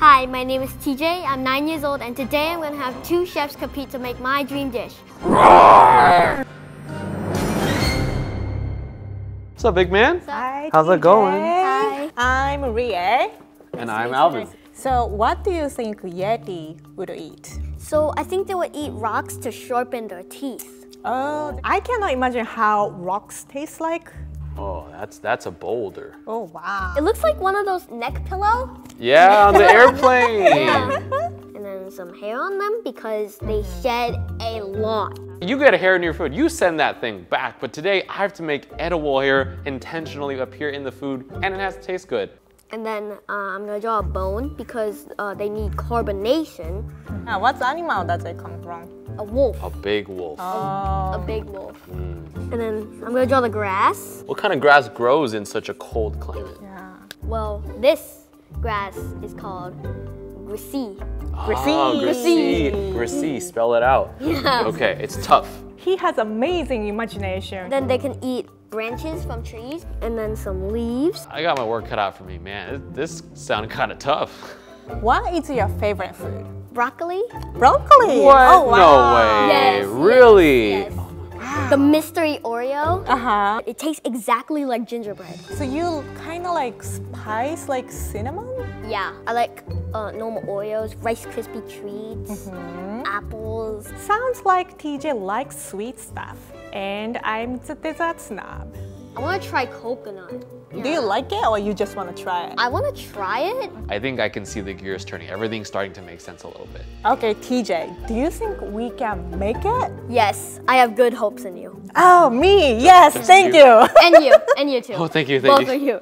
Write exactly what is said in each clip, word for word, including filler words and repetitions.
Hi, my name is T J, I'm nine years old, and today I'm going to have two chefs compete to make my dream dish. Roar! What's up, big man? Hi, how's it going? Hi. I'm Rie. And I'm Alvin. So what do you think Yeti would eat? So I think they would eat rocks to sharpen their teeth. Oh, I cannot imagine how rocks taste like. Oh, that's that's a boulder. Oh, wow. It looks like one of those neck pillows. Yeah, on the airplane. Yeah. And then some hair on them because they shed a lot. You get a hair in your food, you send that thing back. But today, I have to make edible hair intentionally appear in the food, and it has to taste good. And then uh, I'm gonna draw a bone because uh, they need carbonation. Uh, what animal does it come from? A wolf. A big wolf. Oh. A, a big wolf. Mm. And then I'm gonna draw the grass. What kind of grass grows in such a cold climate? Yeah. Well, this grass is called grissy. Grissy. Oh, grissy. Grissy. Spell it out. Yeah. Okay, it's tough. He has amazing imagination. Then they can eat branches from trees and then some leaves. I got my work cut out for me, man. This sounded kind of tough. What is your favorite food? Broccoli. Broccoli? What? Oh, wow. No way. Yes, really? Yes, yes. Oh my God. The mystery Oreo. Uh-huh. It tastes exactly like gingerbread. So you kind of like spice, like cinnamon? Yeah. I like uh, normal Oreos, Rice Krispie treats, mm-hmm. apples. Sounds like T J likes sweet stuff. And I'm the dessert snob. I want to try coconut. Yeah. Do you like it or you just want to try it? I want to try it. I think I can see the gears turning. Everything's starting to make sense a little bit. Okay, T J, do you think we can make it? Yes, I have good hopes in you. Oh, me? Yes, just thank you. you. And you, and you too. Oh, thank you, thank you. Both of you.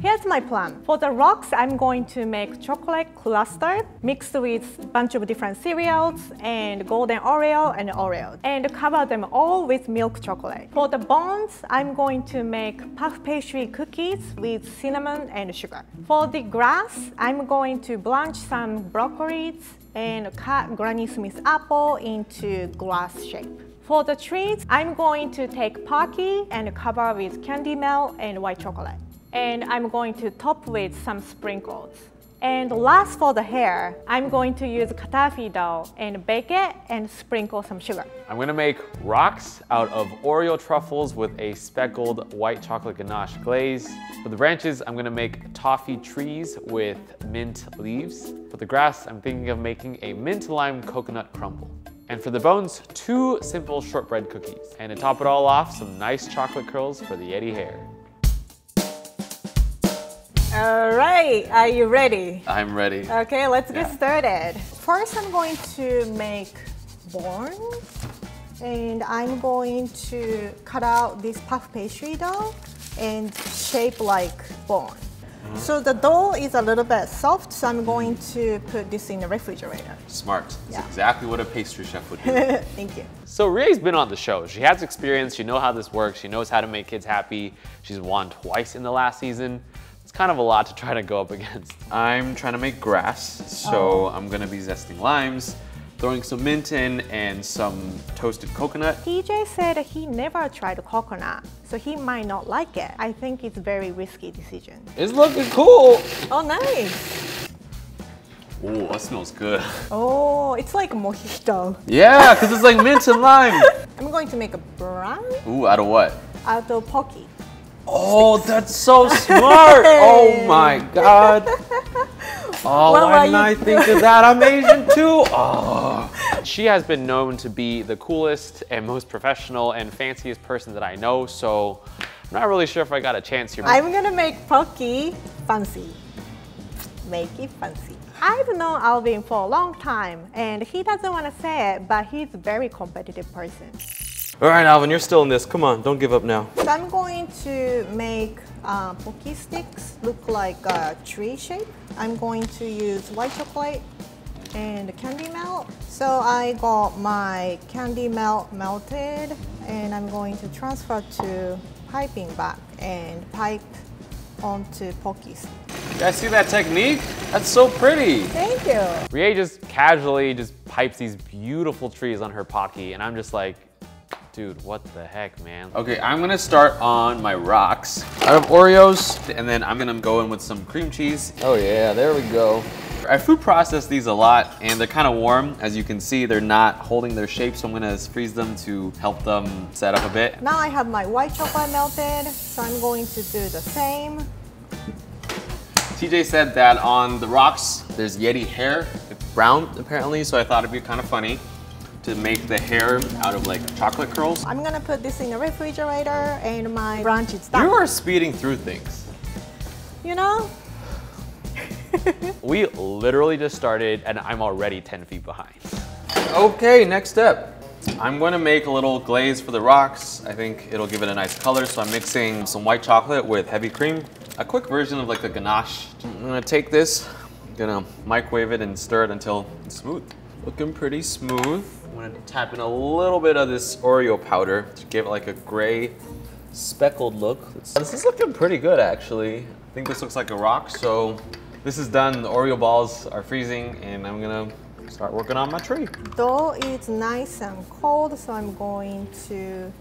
Here's my plan. For the rocks, I'm going to make chocolate cluster mixed with a bunch of different cereals and golden Oreo and Oreo, and cover them all with milk chocolate. For the bones, I'm going to make puff pastry cookies with cinnamon and sugar. For the grass, I'm going to blanch some broccolis and cut Granny Smith apple into glass shape. For the treats, I'm going to take Pocky and cover with candy melt and white chocolate. And I'm going to top with some sprinkles. And last for the hair, I'm going to use kataifi dough and bake it and sprinkle some sugar. I'm gonna make rocks out of Oreo truffles with a speckled white chocolate ganache glaze. For the branches, I'm gonna make toffee trees with mint leaves. For the grass, I'm thinking of making a mint lime coconut crumble. And for the bones, two simple shortbread cookies. And to top it all off, some nice chocolate curls for the Yeti hair. All right, are you ready? I'm ready. Okay, let's yeah. get started. First, I'm going to make bones, and I'm going to cut out this puff pastry dough and shape like bone. Mm-hmm. So the dough is a little bit soft, so I'm going to put this in the refrigerator. Smart. That's yeah. exactly what a pastry chef would do. Thank you. So Rie's been on the show. She has experience. She knows how this works. She knows how to make kids happy. She's won twice in the last season. It's kind of a lot to try to go up against. I'm trying to make grass, so oh. I'm gonna be zesting limes, throwing some mint in and some toasted coconut. T J said he never tried coconut, so he might not like it. I think it's a very risky decision. It's looking cool. Oh, nice. Oh, that smells good. Oh, it's like mojito. Yeah, because it's like mint and lime. I'm going to make a brown. Ooh, out of what? Out of Pocky. Oh, that's so smart! Oh my God! Oh, why didn't I think of that? I'm Asian too! Oh. She has been known to be the coolest and most professional and fanciest person that I know, so I'm not really sure if I got a chance here. I'm gonna make Pocky fancy. Make it fancy. I've known Alvin for a long time, and he doesn't want to say it, but he's a very competitive person. All right, Alvin, you're still in this. Come on, don't give up now. So I'm going to make uh, Pocky sticks look like a tree shape. I'm going to use white chocolate and candy melt. So I got my candy melt melted, and I'm going to transfer to piping bag and pipe onto Pocky sticks. You guys see that technique? That's so pretty. Thank you. Rie just casually just pipes these beautiful trees on her Pocky, and I'm just like, Dude, what the heck, man? Okay, I'm gonna start on my rocks. Out of Oreos, and then I'm gonna go in with some cream cheese. Oh yeah, there we go. I food process these a lot, and they're kind of warm. As you can see, they're not holding their shape, so I'm gonna freeze them to help them set up a bit. Now I have my white chocolate melted, so I'm going to do the same. T J said that on the rocks, there's Yeti hair. It's brown, apparently, so I thought it'd be kind of funny to make the hair out of like chocolate curls. I'm gonna put this in the refrigerator, and my brunch is done. You are speeding through things. You know? We literally just started, and I'm already ten feet behind. Okay, next step. I'm gonna make a little glaze for the rocks. I think it'll give it a nice color, so I'm mixing some white chocolate with heavy cream. A quick version of like a ganache. I'm gonna take this, I'm gonna microwave it and stir it until it's smooth. Looking pretty smooth. I'm gonna tap in a little bit of this Oreo powder to give it like a gray speckled look. This is looking pretty good, actually. I think this looks like a rock, so this is done. The Oreo balls are freezing, and I'm gonna start working on my tree. Dough is nice and cold, so I'm going to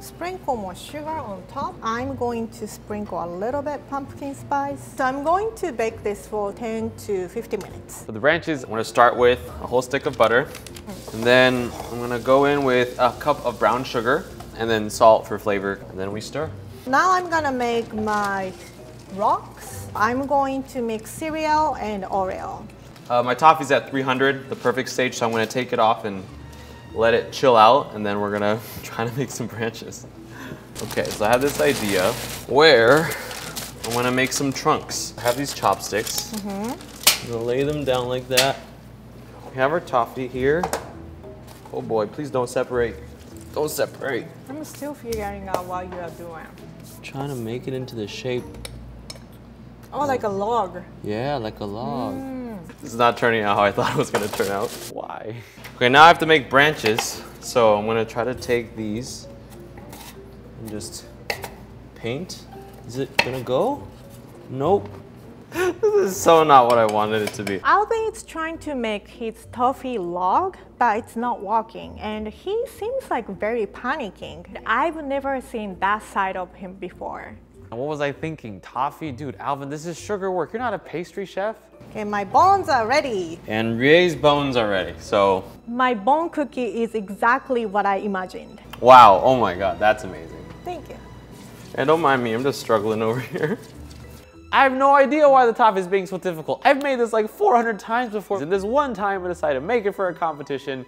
sprinkle more sugar on top. I'm going to sprinkle a little bit pumpkin spice. So I'm going to bake this for ten to fifteen minutes. For the branches, I'm gonna start with a whole stick of butter, and then I'm gonna go in with a cup of brown sugar, and then salt for flavor, and then we stir. Now I'm gonna make my rocks. I'm going to mix cereal and Oreo. Uh, my toffee's at three hundred, the perfect stage, so I'm gonna take it off and let it chill out, and then we're gonna try to make some branches. Okay, so I have this idea where I'm gonna make some trunks. I have these chopsticks. Mm-hmm. I'm gonna lay them down like that. We have our toffee here. Oh boy, please don't separate. Don't separate. I'm still figuring out what you are doing. Trying to make it into the shape. Oh, like a log. Yeah, like a log. Mm. This is not turning out how I thought it was gonna turn out. Why? Okay, now I have to make branches. So I'm gonna try to take these and just paint. Is it gonna go? Nope. This is so not what I wanted it to be. Alvin is trying to make his toffee log, but it's not working. And he seems like very panicking. I've never seen that side of him before. What was I thinking? Toffee? Dude, Alvin, this is sugar work. You're not a pastry chef. Okay, my bones are ready. And Rie's bones are ready, so. My bone cookie is exactly what I imagined. Wow, oh my God, that's amazing. Thank you. And don't mind me, I'm just struggling over here. I have no idea why the toffee is being so difficult. I've made this like four hundred times before. And this one time I decided to make it for a competition.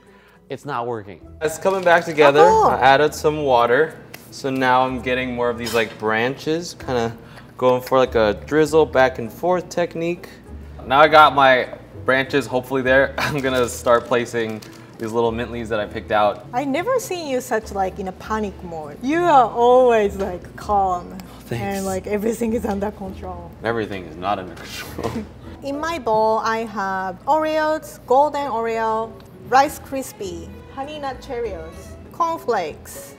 It's not working. It's coming back together. Oh. I added some water. So now I'm getting more of these like branches, kind of going for like a drizzle back and forth technique. Now I got my branches hopefully there. I'm gonna start placing these little mint leaves that I picked out. I never seen you such like in a panic mode. You are always like calm. Thanks. And like everything is under control. Everything is not under control. In my bowl, I have Oreos, Golden Oreo, Rice Krispie, Honey Nut Cheerios, Corn Flakes,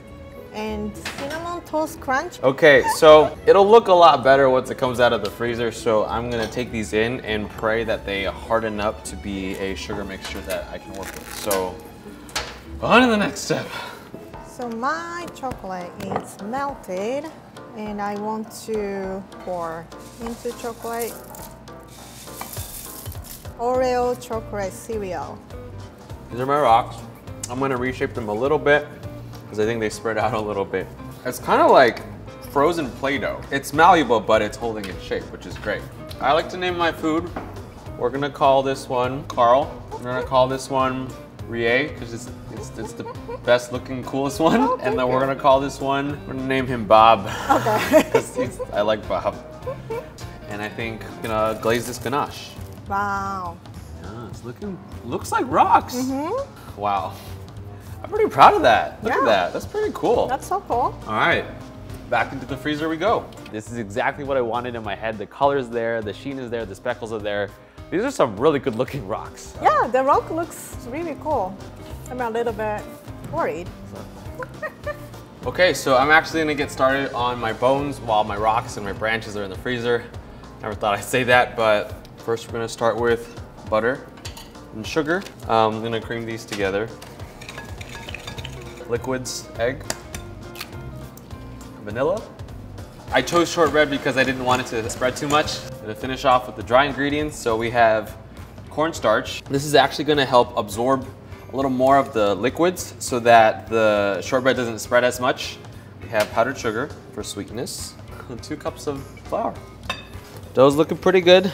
and Cinnamon Toast Crunch. Okay, so it'll look a lot better once it comes out of the freezer, so I'm gonna take these in and pray that they harden up to be a sugar mixture that I can work with. So, on to the next step. So my chocolate is melted, and I want to pour into chocolate Oreo chocolate cereal. These are my rocks. I'm gonna reshape them a little bit, because I think they spread out a little bit. It's kind of like frozen Play-Doh. It's malleable, but it's holding its shape, which is great. I like to name my food. We're gonna call this one Carl. We're gonna call this one Rie, because it's, it's, it's the best looking, coolest one. And then we're gonna call this one, we're gonna name him Bob. Okay. Because I like Bob. And I think I'm gonna glaze this ganache. Wow. Yeah, it's looking, looks like rocks. Mm-hmm. Wow. I'm pretty proud of that. Look yeah. at that. That's pretty cool. That's so cool. All right, back into the freezer we go. This is exactly what I wanted in my head. The color's there, the sheen is there, the speckles are there. These are some really good looking rocks. Yeah, the rock looks really cool. I'm a little bit worried. Okay, so I'm actually gonna get started on my bones while my rocks and my branches are in the freezer. Never thought I'd say that, but first we're gonna start with butter and sugar. Um, I'm gonna cream these together. liquids, egg, vanilla. I chose shortbread because I didn't want it to spread too much. And to finish off with the dry ingredients, so we have cornstarch. This is actually gonna help absorb a little more of the liquids so that the shortbread doesn't spread as much. We have powdered sugar for sweetness and two cups of flour. Dough's looking pretty good.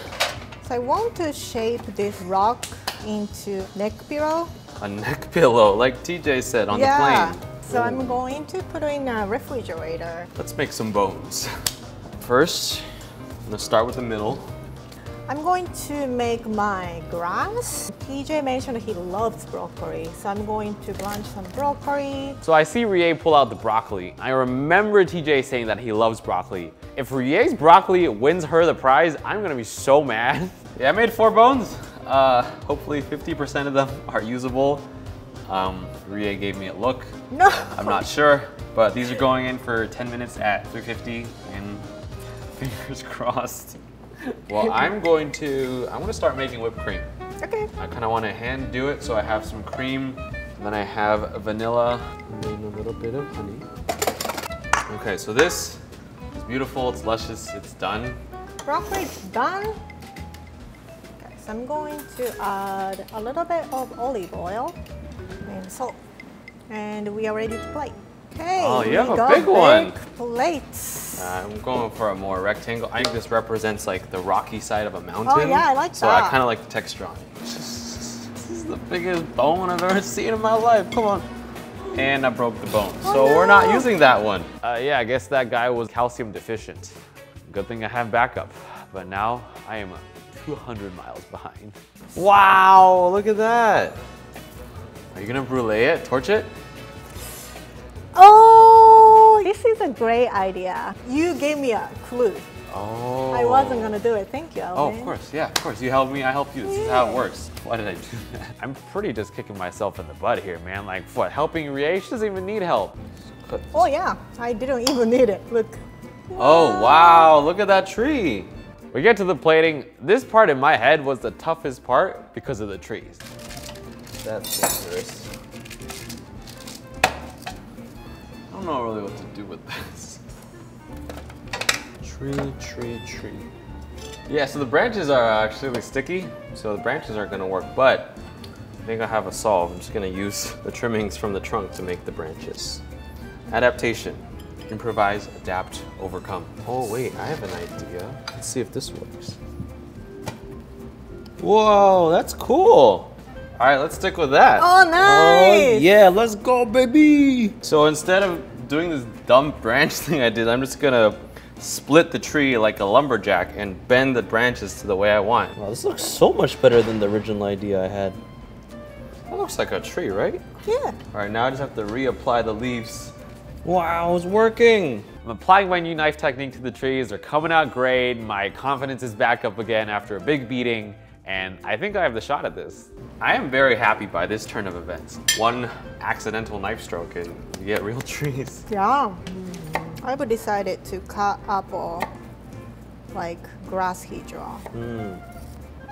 So I want to shape this rock into neck pillow. A neck pillow, like T J said on yeah. the plane. So I'm going to put it in a refrigerator. Let's make some bones. First, I'm gonna start with the middle. I'm going to make my grass. T J mentioned he loves broccoli, so I'm going to blanch some broccoli. So I see Rie pull out the broccoli. I remember T J saying that he loves broccoli. If Rie's broccoli wins her the prize, I'm gonna be so mad. Yeah, I made four bones. Uh, hopefully fifty percent of them are usable. Um, Rie gave me a look. No! I'm not sure, but these are going in for ten minutes at three fifty, and fingers crossed. Well, I'm going to, I'm gonna start making whipped cream. Okay. I kinda wanna hand do it, so I have some cream, and then I have vanilla, and then a little bit of honey. Okay, so this is beautiful, it's luscious, it's done. Broccoli's done. Okay, so I'm going to add a little bit of olive oil and salt. And we are ready to plate. Okay, oh, you have a big one. Plates. Uh, I'm going for a more rectangle. I think this represents like the rocky side of a mountain. Oh yeah, I like so that. So I kind of like the texture on it. This is the biggest bone I've ever seen in my life. Come on. And I broke the bone. Oh, so no. We're not using that one. Uh, yeah, I guess that guy was calcium deficient. Good thing I have backup. But now I am two hundred miles behind. Wow, look at that. Are you gonna brulee it, torch it? Oh, this is a great idea. You gave me a clue. Oh. I wasn't gonna do it, thank you, Alvin. Oh, of course, yeah, of course. You helped me, I helped you. This yeah. is how it works. Why did I do that? I'm pretty just kicking myself in the butt here, man. Like, what, helping Rie? She doesn't even need help. Oh yeah, I didn't even need it, look. Oh, wow, look at that tree. We get to the plating. This part in my head was the toughest part because of the trees. That's dangerous. I don't know really what to do with this. Tree, tree, tree. Yeah, so the branches are actually sticky, so the branches aren't gonna work, but I think I have a solve. I'm just gonna use the trimmings from the trunk to make the branches. Adaptation. Improvise, adapt, overcome. Oh wait, I have an idea. Let's see if this works. Whoa, that's cool. All right, let's stick with that. Oh, nice! Oh, yeah, let's go, baby! So instead of doing this dumb branch thing I did, I'm just gonna split the tree like a lumberjack and bend the branches to the way I want. Wow, this looks so much better than the original idea I had. That looks like a tree, right? Yeah. All right, now I just have to reapply the leaves. Wow, it's working! I'm applying my new knife technique to the trees. They're coming out great. My confidence is back up again after a big beating. And I think I have the shot at this. I am very happy by this turn of events. One accidental knife stroke and you get real trees. Yeah. I've decided to cut up all like grass he draw. Mm.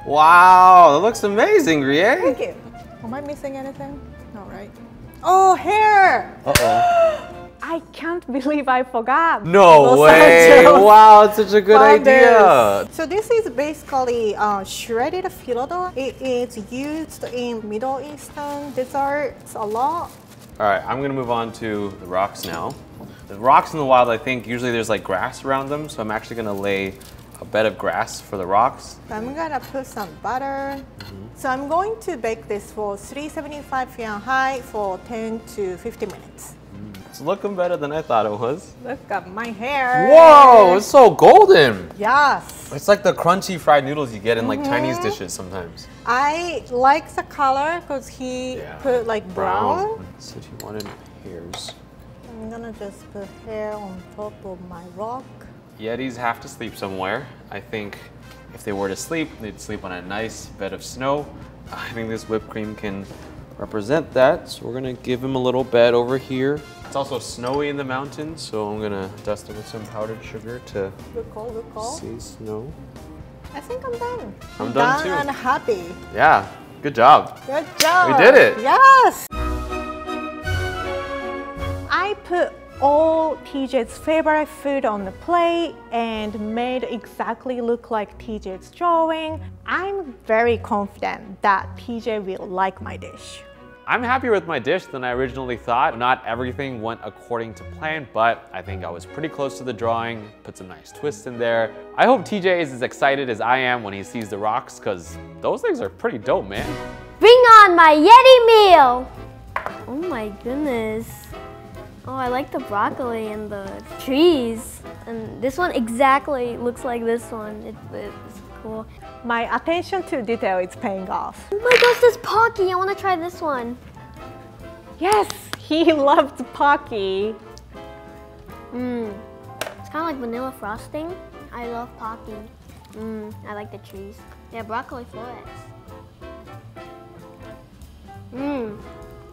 Wow, that looks amazing, Rie. Thank you. Am I missing anything? No, right? Oh, hair! Uh-oh. I can't believe I forgot. No way! Wow, it's such a good idea. So this is basically uh, shredded filo dough. It is used in Middle Eastern desserts a lot. All right, I'm gonna move on to the rocks now. The rocks in the wild, I think usually there's like grass around them, so I'm actually gonna lay a bed of grass for the rocks. I'm gonna put some butter. Mm-hmm. So I'm going to bake this for three seventy-five Fahrenheit for ten to fifteen minutes. It's looking better than I thought it was. Look at my hair. Whoa, it's so golden. Yes. It's like the crunchy fried noodles you get in like mm-hmm. Chinese dishes sometimes. I like the color because he yeah. put like brown. brown. So he wanted hairs. I'm gonna just put hair on top of my rock. Yetis have to sleep somewhere. I think if they were to sleep, they'd sleep on a nice bed of snow. I think this whipped cream can represent that. So we're gonna give him a little bed over here. It's also snowy in the mountains, so I'm gonna dust it with some powdered sugar to recall, recall. see snow. I think I'm done. I'm, I'm done, done too. And happy. Yeah, good job. Good job. We did it. Yes. put all T J's favorite food on the plate and made exactly look like T J's drawing. I'm very confident that T J will like my dish. I'm happier with my dish than I originally thought. Not everything went according to plan, but I think I was pretty close to the drawing, put some nice twists in there. I hope T J is as excited as I am when he sees the rocks, because those things are pretty dope, man. Bring on my Yeti meal! Oh my goodness. Oh, I like the broccoli and the trees. And this one exactly looks like this one. It, it's cool. My attention to detail is paying off. Oh my gosh, there's Pocky. I want to try this one. Yes, he loved Pocky. Mmm. It's kind of like vanilla frosting. I love Pocky. Mmm, I like the trees. Yeah, broccoli florets. Mmm.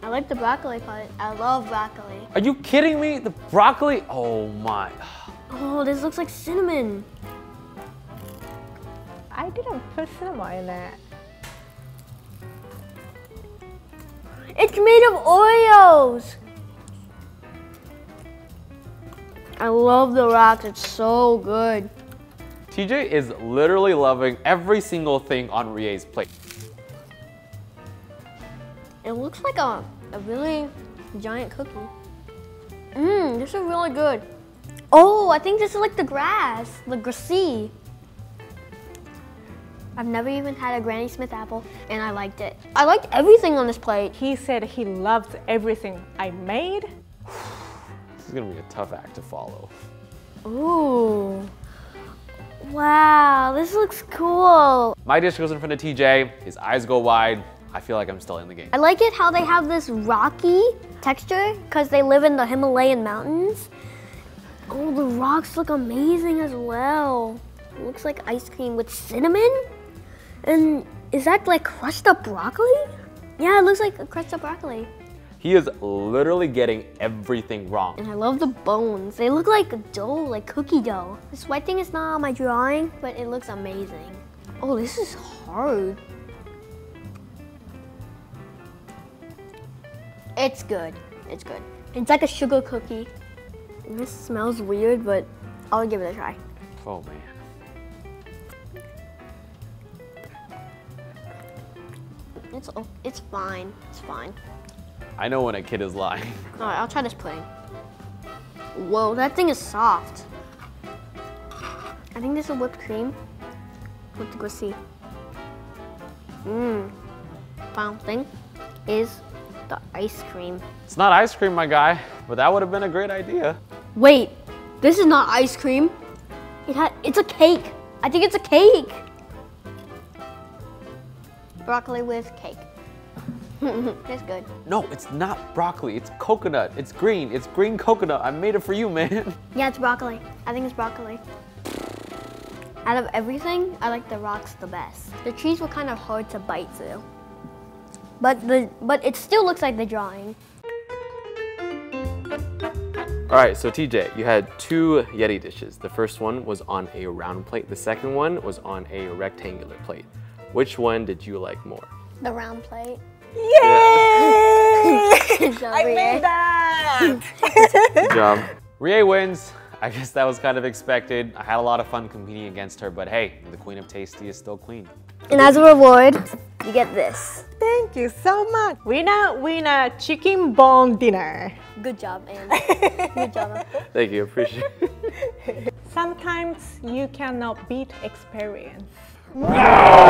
I like the broccoli part. I love broccoli. Are you kidding me? The broccoli? Oh my. Oh, this looks like cinnamon. I didn't put cinnamon in that. It's made of Oreos. I love the rocks. It's so good. T J is literally loving every single thing on Rie's plate. It looks like a, a really giant cookie. Mmm, this is really good. Oh, I think this is like the grass, the grassy. I've never even had a Granny Smith apple, and I liked it. I liked everything on this plate. He said he loved everything I made. This is gonna be a tough act to follow. Ooh. Wow, this looks cool. My dish goes in front of T J, his eyes go wide. I feel like I'm still in the game. I like it how they have this rocky texture because they live in the Himalayan mountains. Oh, the rocks look amazing as well. It looks like ice cream with cinnamon. And is that like crushed up broccoli? Yeah, it looks like a crushed up broccoli. He is literally getting everything wrong. And I love the bones. They look like dough, like cookie dough. This white thing is not on my drawing, but it looks amazing. Oh, this is hard. It's good, it's good. It's like a sugar cookie. This smells weird, but I'll give it a try. Oh man. It's, it's fine, it's fine. I know when a kid is lying. All right, I'll try this pudding. Whoa, that thing is soft. I think this is whipped cream with the glaze. Mmm, final thing is the ice cream. It's not ice cream, my guy, but that would have been a great idea. Wait, this is not ice cream. It had, it's a cake. I think it's a cake. Broccoli with cake. It's good. No, it's not broccoli. It's coconut. It's green. It's green coconut. I made it for you, man. Yeah, it's broccoli. I think it's broccoli. Out of everything, I like the rocks the best. The trees were kind of hard to bite through. But, the, but it still looks like the drawing. All right, so T J, you had two Yeti dishes. The first one was on a round plate. The second one was on a rectangular plate. Which one did you like more? The round plate. Yay! Yeah. I made that! Good job. Rie wins. I guess that was kind of expected. I had a lot of fun competing against her, but hey, the Queen of Tasty is still queen. And as a reward, you get this. Thank you so much. Winner, winner, chicken bone dinner. Good job, Anne. Good job. Thank you, appreciate it. Sometimes you cannot beat experience. No!